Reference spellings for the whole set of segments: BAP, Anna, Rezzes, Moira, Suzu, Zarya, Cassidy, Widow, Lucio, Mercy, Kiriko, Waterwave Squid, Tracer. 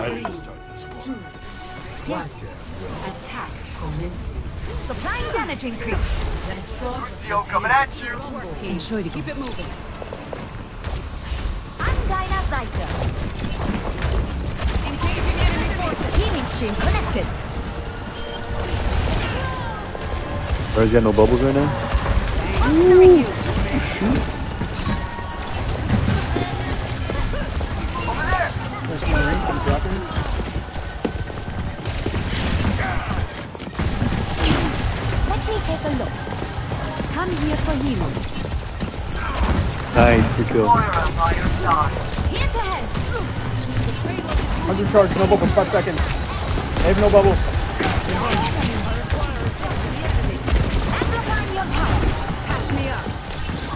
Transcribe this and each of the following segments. I didn't start this one. Attack commence. Supplying damage increase. Lucio coming at you. Team, keep it moving. Undyna Zyta. Engaging enemy forces. Teaming stream connected. Where's got no bubbles right now? Ooh. Shoot. Nice, good kill. I'm just charged, no bubbles, 5 seconds. I have no bubbles.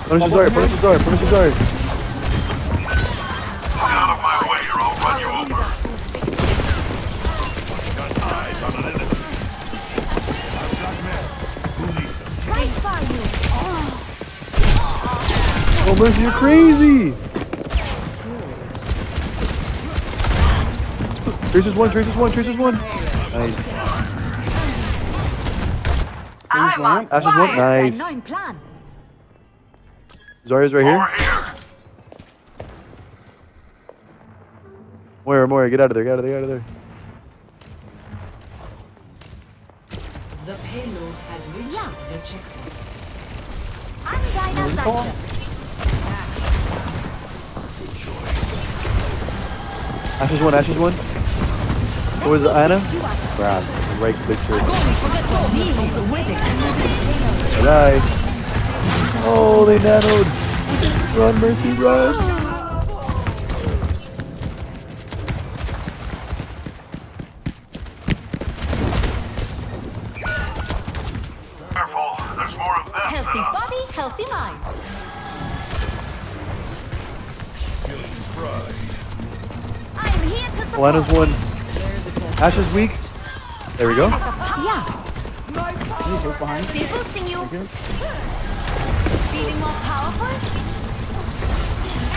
Punish the Zarya, punish the Zarya, punish the Zarya. Get out of my way or I'll run you over. Got eyes on an enemy. I've got meds. Who needs them? Right by you. Oh. Oh, Mercy, you're crazy! Tracer's one, Tracer's one, Tracer's one! Nice. Tracer's one, Ashes one, nice. Zarya's right here. Moira, Moira, get out of there, get out of there, get out of there. The payload has reached the checkpoint. Recall? Ashes one, Ashes one. Where's Anna? Grab. Right click here. Alright. Oh, they nanoed. Run, Mercy, run. Careful, there's more of them. Healthy body, healthy mind. Killing sprite. Alana's one. Ash is weak. There we go. Yeah. Behind. Boosting you. Feeling more powerful?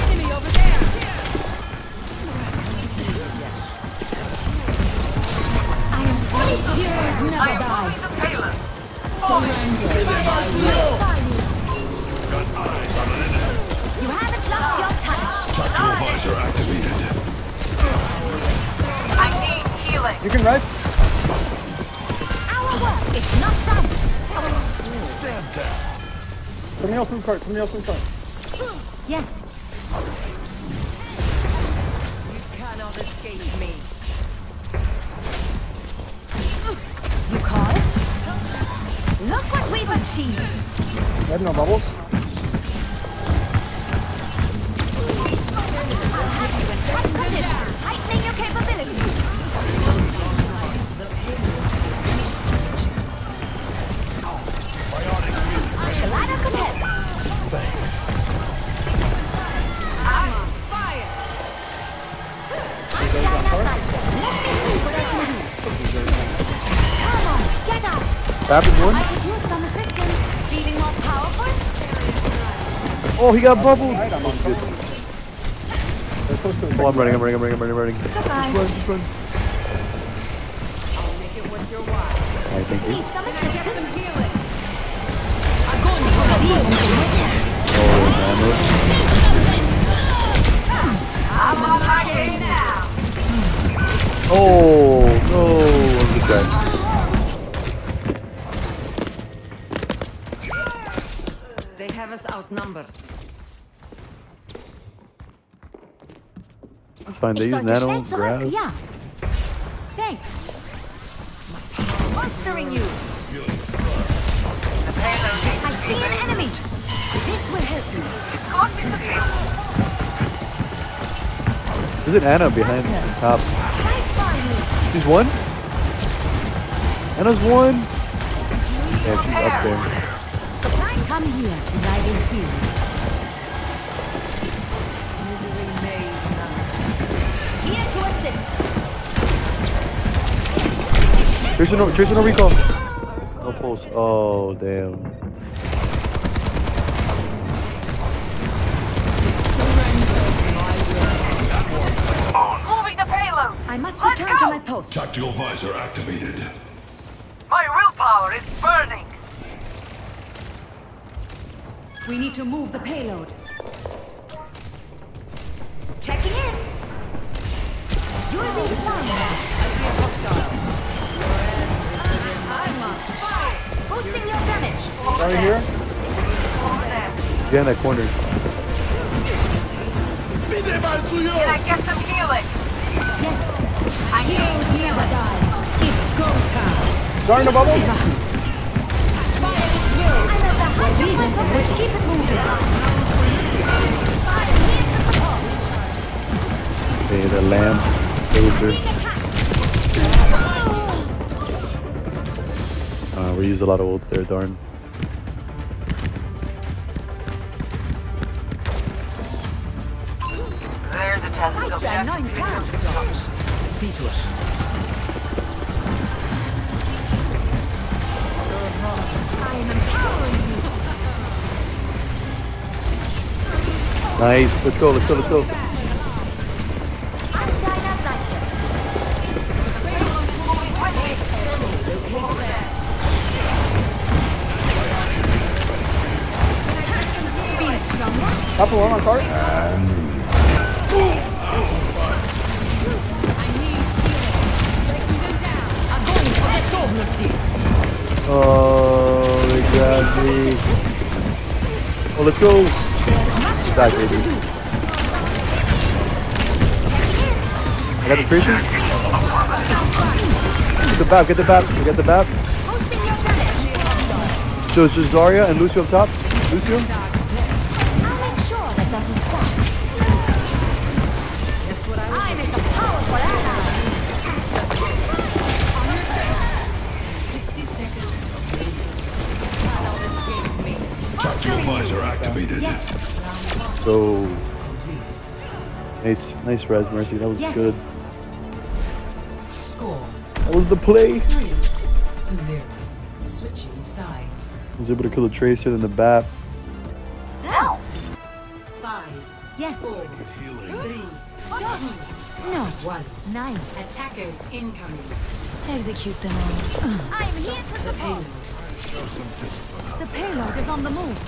Enemy over there. I am fully yours, never die. Surrender. Got eyes on an enemy. You haven't lost your touch. Tactical visor activated. I need healing. You can rest. Our work is not done. Stand down. Somebody else move cart. Somebody else move cart. Yes. You cannot escape me. You call? Look what we've achieved. I have no bubbles. Heightening your capabilities. The ladder could help. Thanks. I'm on fire. I'm Come on, get out. I could use some assistance. Feeling more powerful. Oh, he got bubbled. Oh, I'm running. Just run. I'll make it worth your while. Alright, thank you. I'm on my way now. Oh, no. They have us outnumbered. That's fine, they use nano grab. Yeah. Thanks. Monstering you. I see an enemy. This will help you. There's an Anna behind the top. She's one? Anna's one? Yeah, she's up there. Come here, diving here. Tracer no recall. No pulse. Oh, damn. Moving the payload. I must return to my post. Tactical visor activated. My willpower is burning. We need to move the payload. Checking in. You're being found. I see a hostile. I'm on fire. Boosting your damage. Right here. Yeah, in that corner. Can I get some healing? Yes. I heals never die. It's go time. Darn the bubble. Fire is filled. I love the high. Let's keep it moving. Fire here to support. Hey, the lamb. Loser. We used a lot of ults there, darn. See to us. I am empowering you. Nice. Let's go. Let's go. Let's go. Couple on card. Oh, they grabbed me. Oh, let's go. Die, baby. I got the Tracer. Get the BAP, get the BAP. We got the BAP. So it's just Zarya and Lucio up top. Lucio. So nice, nice res, Mercy. That was good. Score. That was the play. 3-0. Switching sides. I was able to kill the Tracer, then the BAP. Now. 5. Yes. 4. 3. 2. No. 1. 9. Attackers incoming. Execute them all. I'm here to support. Show some discipline. The payload is on the move.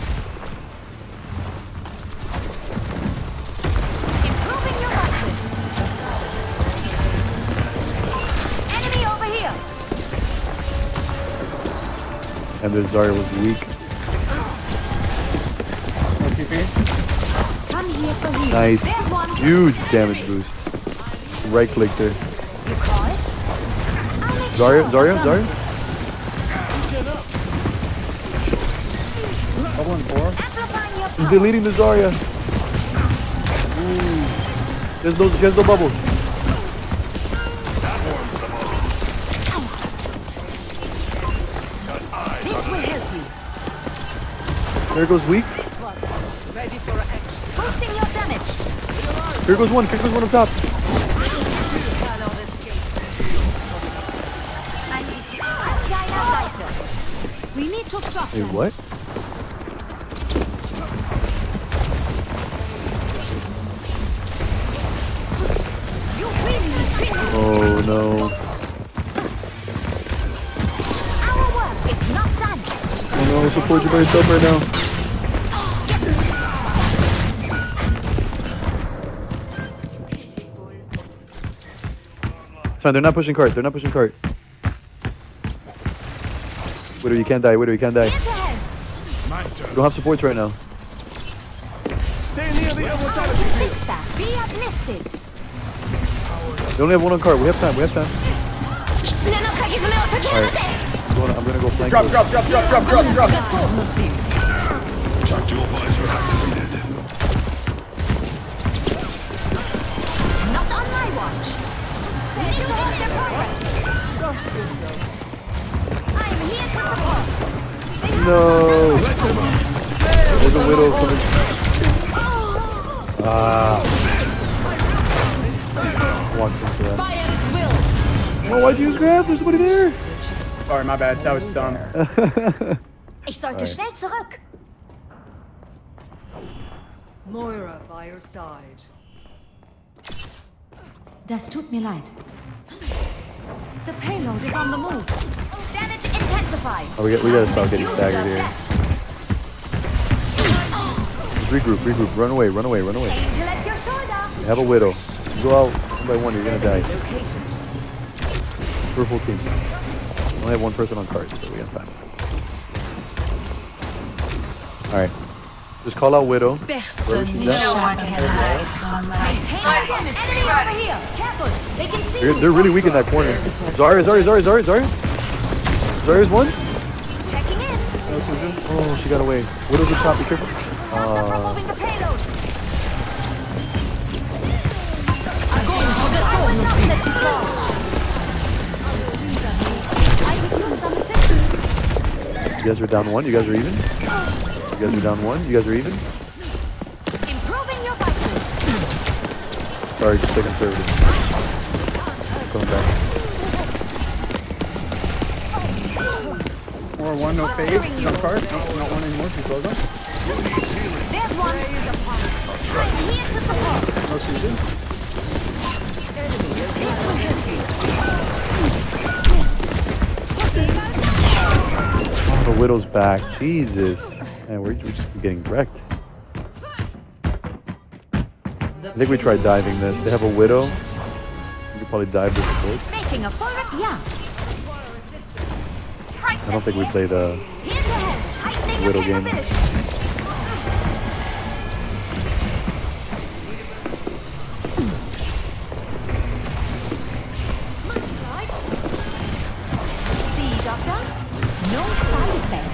And the Zarya was weak. Come here for you. Nice. Huge damage boost. Right click there. Zarya. He's deleting the Zarya. Ooh. There's no bubbles. Here goes weak. Ready for action. Boosting your damage. Here goes one. Here goes one up top. We need to stop. Wait, what? Oh no. Our work is not done. Oh no, support you by yourself right now. They're not pushing cart. They're not pushing cart. Widow, you can't die. Widow, you can't die. We don't have supports right now. Stay near the They only have one on cart. We have time. We have time. Alright. I'm gonna go flank. Drop. Tactical visor activated. Not on my watch. No! There's a Widow coming. Walked into that. Oh, why'd you use grab? There's somebody there! Sorry, my bad. That was dumb. Ich sollte schnell zurück. Moira by your side. Das tut mir leid. The payload is on the move. Damage intensified. Oh, we gotta stop getting staggered here. Just regroup. Run away. You have a widow. You go out one by one, you're gonna die. We're full team. We only have one person on cart, so we got time. Alright. Just call out Widow. They're really weak in that corner. Zarya's one. Checking in. Oh, she got away. Widow's a top. Be careful. You guys are down one. You guys are even. Improving your vitals. Sorry, just stay conservative. Coming back. More one, no fade. No card. Not one anymore. Too close. There's one. I'm here to support. No season. Oh, the Widow's back. Jesus. Man, we just keep getting wrecked. I think we tried diving this. They have a widow. You could probably dive this before. I don't think we played a widow game. See, Doctor? No side effects.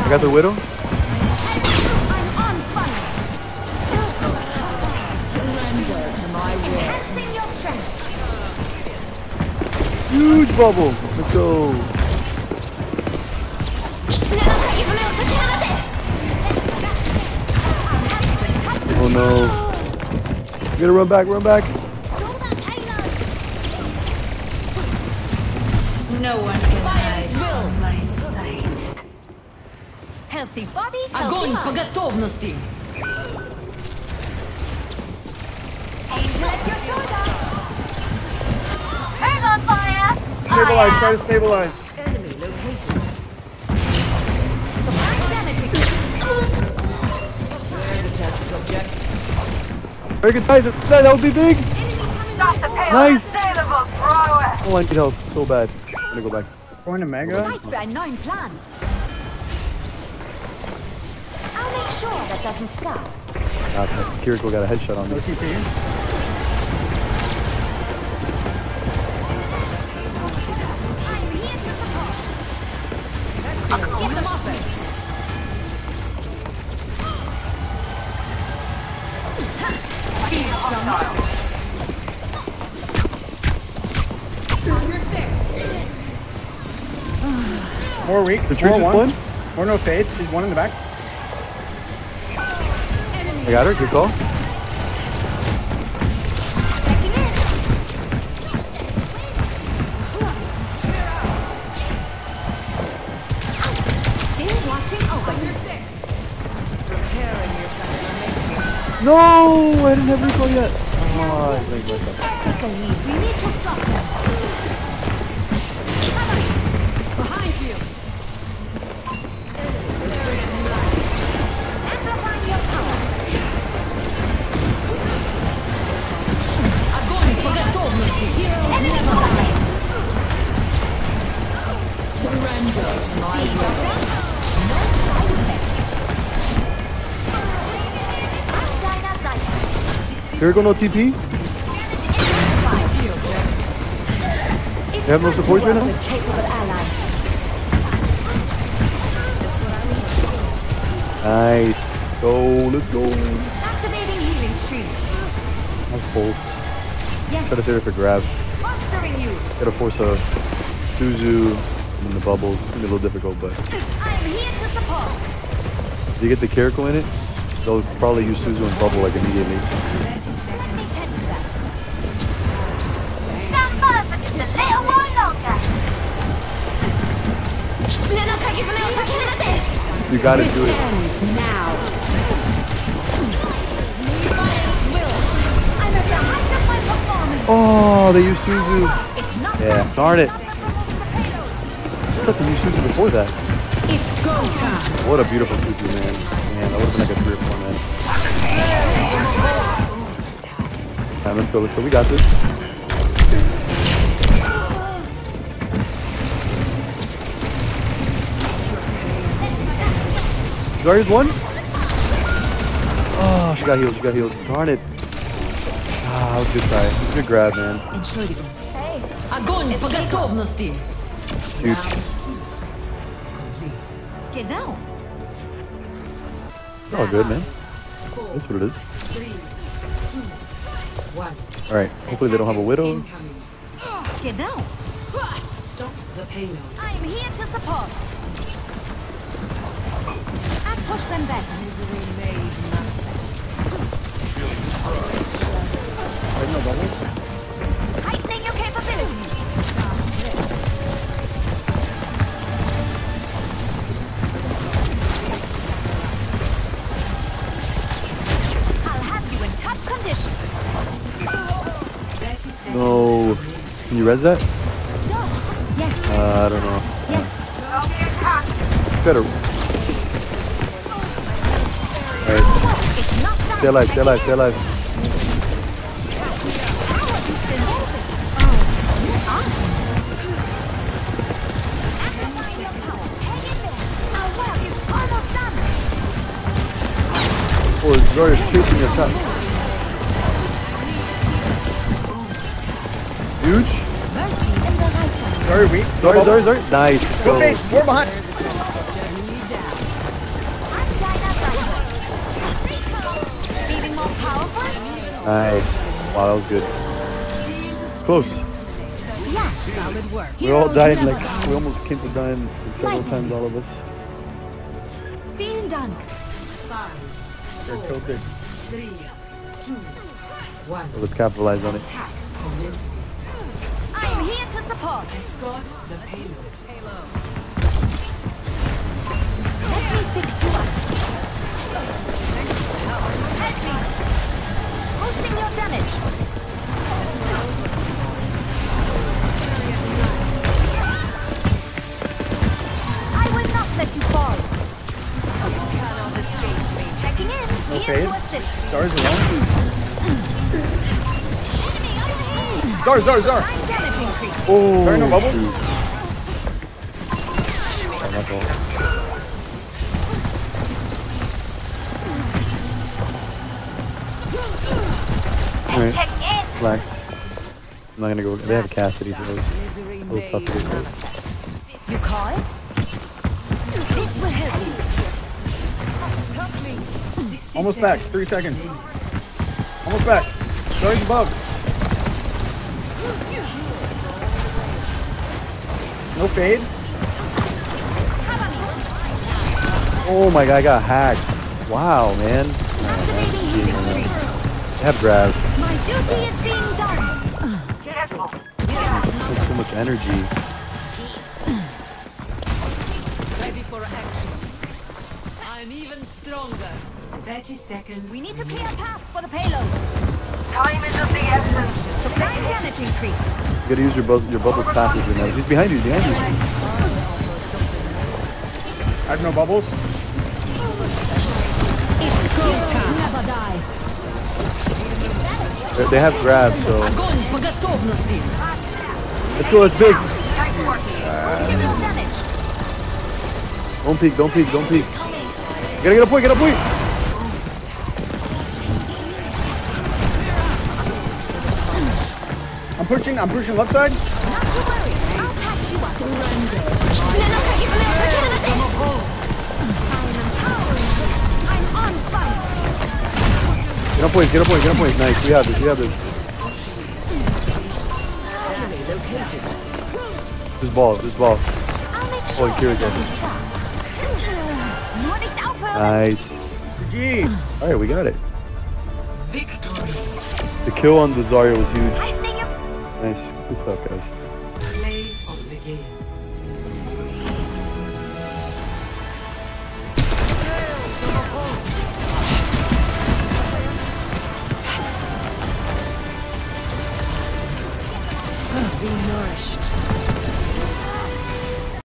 I got the widow. Huge bubble. Let's go. Oh no. We gotta run back. No one can hide from my sight. Healthy body, healthy mind. Hang on, fire! Try to stabilize. Enemy location. There's the test subject. Very good size. That would be big. Stop the payload. Nice. Oh, I need help so bad. I'm gonna go back. Going to Mega? I'll make sure that doesn't stop. Kiriko got a headshot on me. No TP. Get them off it. More weak. More one. More no fade. She's one in the back. I got her. Good call. No, I didn't have recall yet. Kiriko no TP. They have no support right now. Nice. Let's go. Activating healing stream. That's pulse. Try to save it for grabs. Gotta force a Suzu and the bubbles. It's gonna be a little difficult, but. I'm here to support. Do you get the Kiriko in it? They'll probably use Suzu and Bubble like immediately. Stand by for just a little while longer. You gotta do it now. Oh, they used Suzu. Yeah, darn it. I thought they used Suzu before that. It's go time. What a beautiful Suzu, man. Man, that would have been like a 3 or 4 minutes. Alright, let's go. We got this. Zarya's one? Oh, she got healed. Darn it. Ah, that was a good try. It was a good grab, man. Dude. Oh, good, man. That's what it is. 3, 2, 1. Alright, hopefully they don't have a Widow. Stop the payload. I'm here to support. I push them back. Heightening your capabilities. I'll have you in top condition. No. Can you res that? Yes. I don't know. Yes. Better. Alright. Stay alive. Zarya is chasing your top. Huge. Zarya. Nice. Go. We're behind. Nice. Wow, that was good. Close. Solid work. We're all dying like we almost came to dying several times, all of us. Being done. 3, 2, 1. Let's capitalize on it. I'm here to support. Escort the payload. Let me fix you up. Help me. Boosting your damage. I will not let you fall. Checking in. Okay. Zar's alone. Zar. Oh. Zarya no bubble. Alright. Relax. I'm not gonna go. They have Cassidy, so it's tough to get close. You call it? This will help you. Almost back. 3 seconds. Almost back. Zarya's above. No fade. Oh my god, I got hacked. Wow, man. That grab. My duty is being done. So much energy. Ready for action. I'm even stronger. 30 seconds. We need to clear a path for the payload. Time is of the essence. Supply damage increase. You gotta use your bubble passes right now. He's behind you, I have no bubbles. It's go time. Never die. They have grab, so. Let's go, it's big. Don't peek. You gotta get a point. I'm pushing left side. Not to worry, I'll catch you up. Surrender. I'm on fire. Get a point. Nice, we have this. This ball. Kiriko. Nice. key. All right, we got it. Victory. The kill on the Zarya was huge. Nice. Good stuff, guys. Play of the game. Be nourished.